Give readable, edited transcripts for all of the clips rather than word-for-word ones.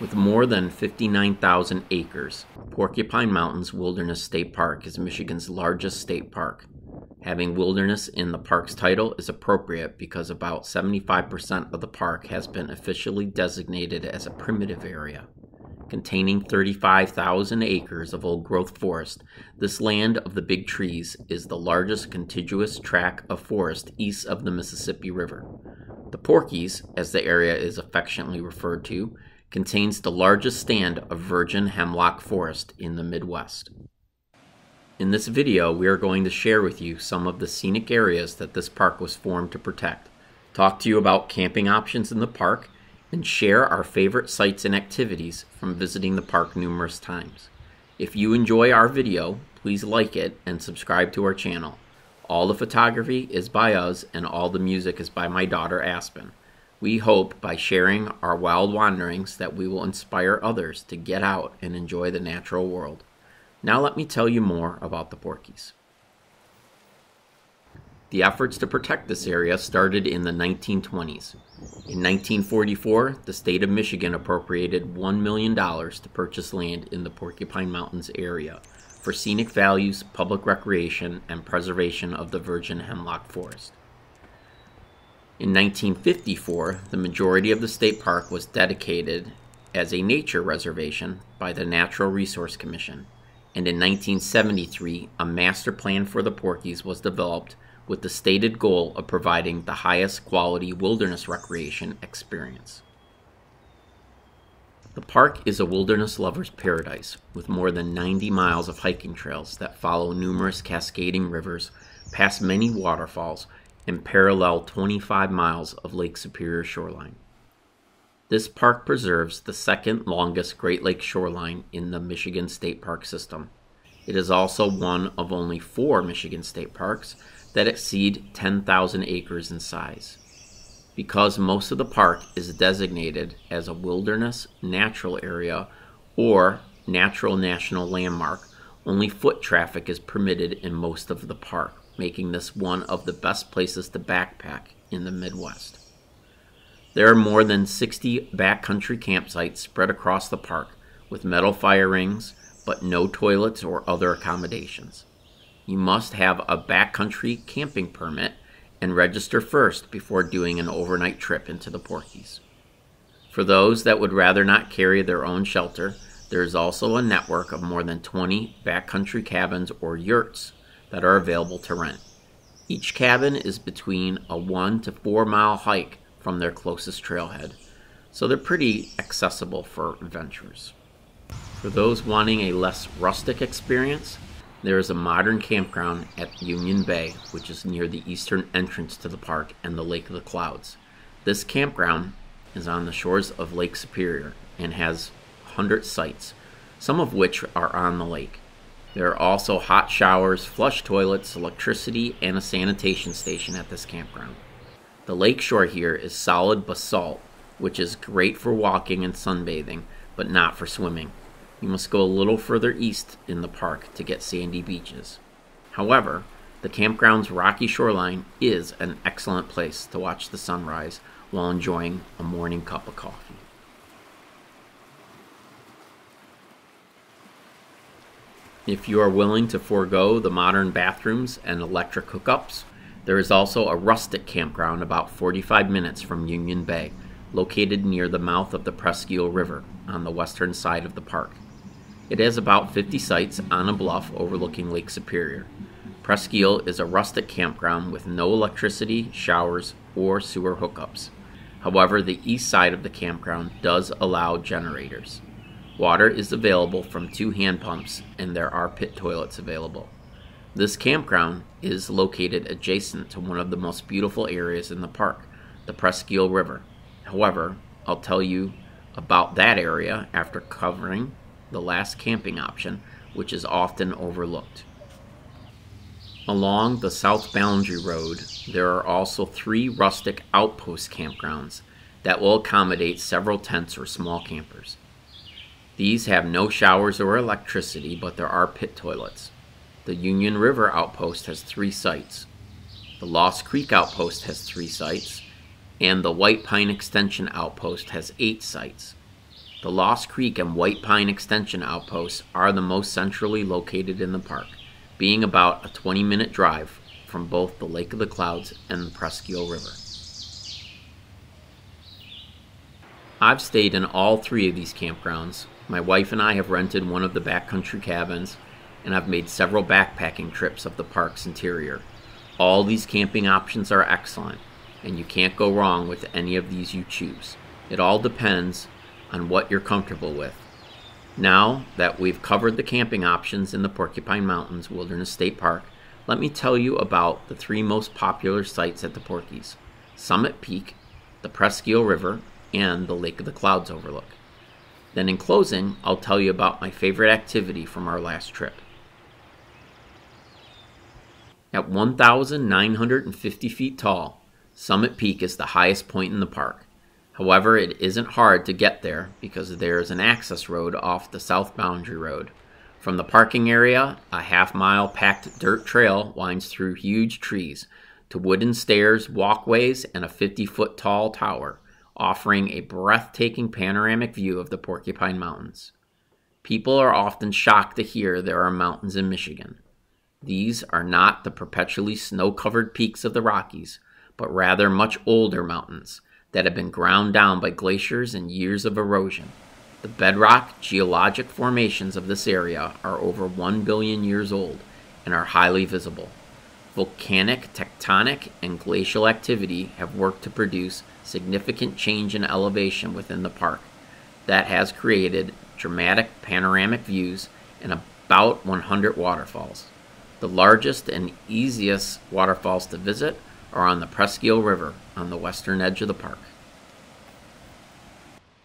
With more than 59,000 acres, Porcupine Mountains Wilderness State Park is Michigan's largest state park. Having wilderness in the park's title is appropriate because about 75% of the park has been officially designated as a primitive area. Containing 35,000 acres of old-growth forest, this land of the big trees is the largest contiguous tract of forest east of the Mississippi River. The Porkies, as the area is affectionately referred to, contains the largest stand of virgin hemlock forest in the Midwest. In this video, we are going to share with you some of the scenic areas that this park was formed to protect, talk to you about camping options in the park, and share our favorite sites and activities from visiting the park numerous times. If you enjoy our video, please like it and subscribe to our channel. All the photography is by us and all the music is by my daughter Aspen. We hope by sharing our wild wanderings that we will inspire others to get out and enjoy the natural world. Now let me tell you more about the Porkies. The efforts to protect this area started in the 1920s. In 1944, the state of Michigan appropriated $1 million to purchase land in the Porcupine Mountains area for scenic values, public recreation, and preservation of the virgin hemlock forest. In 1954, the majority of the state park was dedicated as a nature reservation by the Natural Resource Commission, and in 1973, a master plan for the Porkies was developed with the stated goal of providing the highest quality wilderness recreation experience. The park is a wilderness lover's paradise, with more than 90 miles of hiking trails that follow numerous cascading rivers, past many waterfalls, and parallel 25 miles of Lake Superior shoreline. This park preserves the second longest Great Lakes shoreline in the Michigan State Park system. It is also one of only 4 Michigan State Parks that exceed 10,000 acres in size. Because most of the park is designated as a wilderness, natural area, or natural national landmark, only foot traffic is permitted in most of the park, making this one of the best places to backpack in the Midwest. There are more than 60 backcountry campsites spread across the park with metal fire rings, but no toilets or other accommodations. You must have a backcountry camping permit and register first before doing an overnight trip into the Porkies. For those that would rather not carry their own shelter, there is also a network of more than 20 backcountry cabins or yurts that are available to rent. Each cabin is between a 1 to 4 mile hike from their closest trailhead, so they're pretty accessible for adventurers. For those wanting a less rustic experience, there is a modern campground at Union Bay, which is near the eastern entrance to the park and the Lake of the Clouds. This campground is on the shores of Lake Superior and has 100 sites, some of which are on the lake. There are also hot showers, flush toilets, electricity, and a sanitation station at this campground. The lake shore here is solid basalt, which is great for walking and sunbathing, but not for swimming. You must go a little further east in the park to get sandy beaches. However, the campground's rocky shoreline is an excellent place to watch the sunrise while enjoying a morning cup of coffee. If you are willing to forego the modern bathrooms and electric hookups, there is also a rustic campground about 45 minutes from Union Bay, located near the mouth of the Presque Isle River on the western side of the park. It has about 50 sites on a bluff overlooking Lake Superior. Presque Isle is a rustic campground with no electricity, showers, or sewer hookups. However, the east side of the campground does allow generators. Water is available from 2 hand pumps and there are pit toilets available. This campground is located adjacent to one of the most beautiful areas in the park, the Presque Isle River. However, I'll tell you about that area after covering the last camping option, which is often overlooked. Along the South Boundary Road, there are also 3 rustic outpost campgrounds that will accommodate several tents or small campers. These have no showers or electricity, but there are pit toilets. The Union River outpost has 3 sites. The Lost Creek outpost has 3 sites, and the White Pine Extension outpost has 8 sites. The Lost Creek and White Pine Extension outposts are the most centrally located in the park, being about a 20-minute drive from both the Lake of the Clouds and the Presque Isle River. I've stayed in all three of these campgrounds. My wife and I have rented one of the backcountry cabins, and I've made several backpacking trips up the park's interior. All these camping options are excellent, and you can't go wrong with any of these you choose. It all depends on what you're comfortable with. Now that we've covered the camping options in the Porcupine Mountains Wilderness State Park, let me tell you about the three most popular sites at the Porkies: Summit Peak, the Presque Isle River, and the Lake of the Clouds overlook. Then in closing, I'll tell you about my favorite activity from our last trip. At 1,950 feet tall, Summit Peak is the highest point in the park. However, it isn't hard to get there because there is an access road off the South Boundary Road. From the parking area, a half-mile packed dirt trail winds through huge trees to wooden stairs, walkways, and a 50-foot tall tower, offering a breathtaking panoramic view of the Porcupine Mountains. People are often shocked to hear there are mountains in Michigan. These are not the perpetually snow-covered peaks of the Rockies, but rather much older mountains that have been ground down by glaciers and years of erosion. The bedrock geologic formations of this area are over 1 billion years old and are highly visible. Volcanic, tectonic, and glacial activity have worked to produce significant change in elevation within the park that has created dramatic panoramic views and about 100 waterfalls. The largest and easiest waterfalls to visit are on the Presque Isle River on the western edge of the park.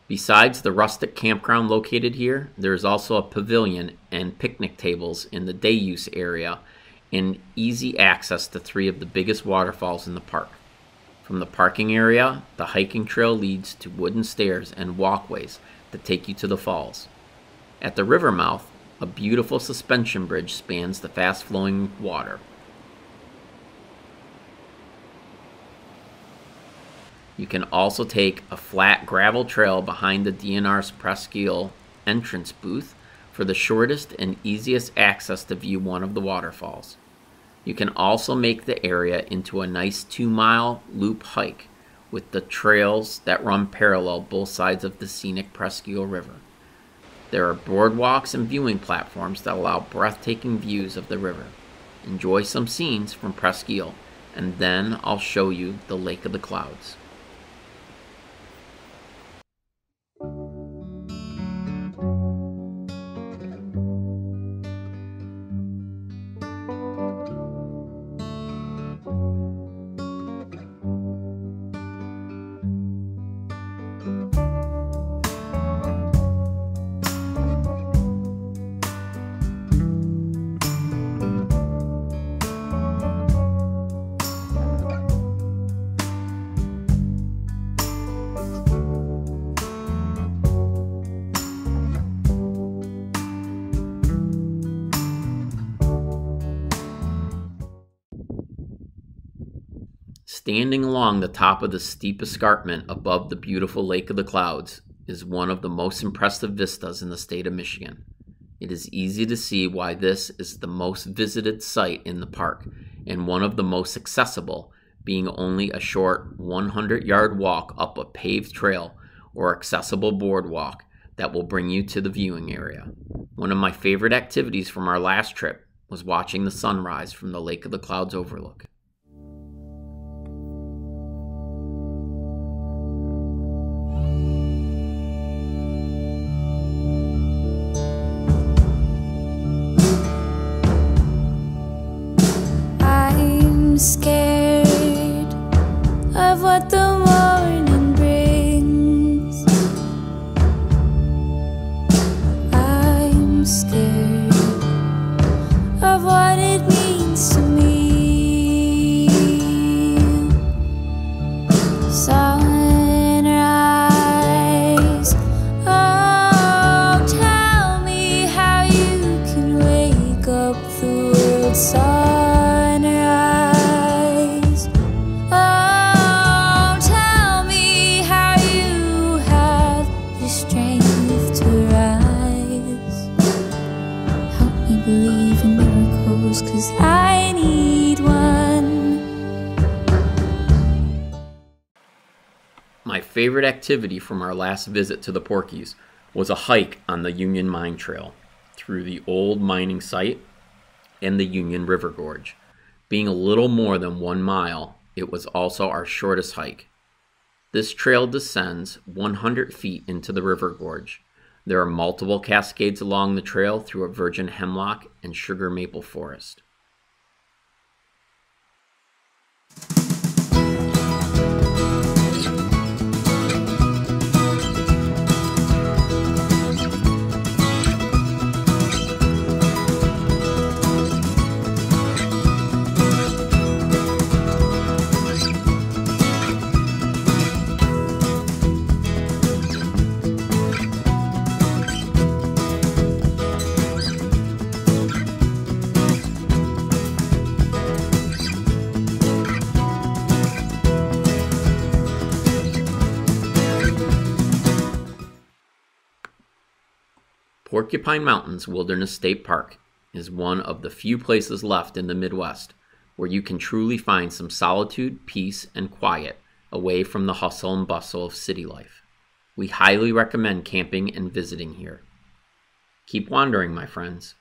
Besides the rustic campground located here, there is also a pavilion and picnic tables in the day use area and easy access to three of the biggest waterfalls in the park. From the parking area, the hiking trail leads to wooden stairs and walkways that take you to the falls. At the river mouth, a beautiful suspension bridge spans the fast-flowing water. You can also take a flat gravel trail behind the DNR's Presque Isle entrance booth for the shortest and easiest access to view one of the waterfalls. You can also make the area into a nice 2-mile loop hike with the trails that run parallel both sides of the scenic Presque Isle River. There are boardwalks and viewing platforms that allow breathtaking views of the river. Enjoy some scenes from Presque Isle, and then I'll show you the Lake of the Clouds. Standing along the top of the steep escarpment above the beautiful Lake of the Clouds is one of the most impressive vistas in the state of Michigan. It is easy to see why this is the most visited site in the park and one of the most accessible, being only a short 100-yard walk up a paved trail or accessible boardwalk that will bring you to the viewing area. One of my favorite activities from our last trip was watching the sunrise from the Lake of the Clouds overlook. Scared of what the morning brings. I'm scared of what it means to me. Sunrise, oh, tell me how you can wake up the world. Strange to rise. Help me believe in miracles, 'cause I need one. My favorite activity from our last visit to the Porkies was a hike on the Union Mine Trail through the old mining site and the Union River Gorge. Being a little more than 1 mile, it was also our shortest hike. This trail descends 100 feet into the river gorge. There are multiple cascades along the trail through a virgin hemlock and sugar maple forest. Porcupine Mountains Wilderness State Park is one of the few places left in the Midwest where you can truly find some solitude, peace, and quiet away from the hustle and bustle of city life. We highly recommend camping and visiting here. Keep wandering, my friends.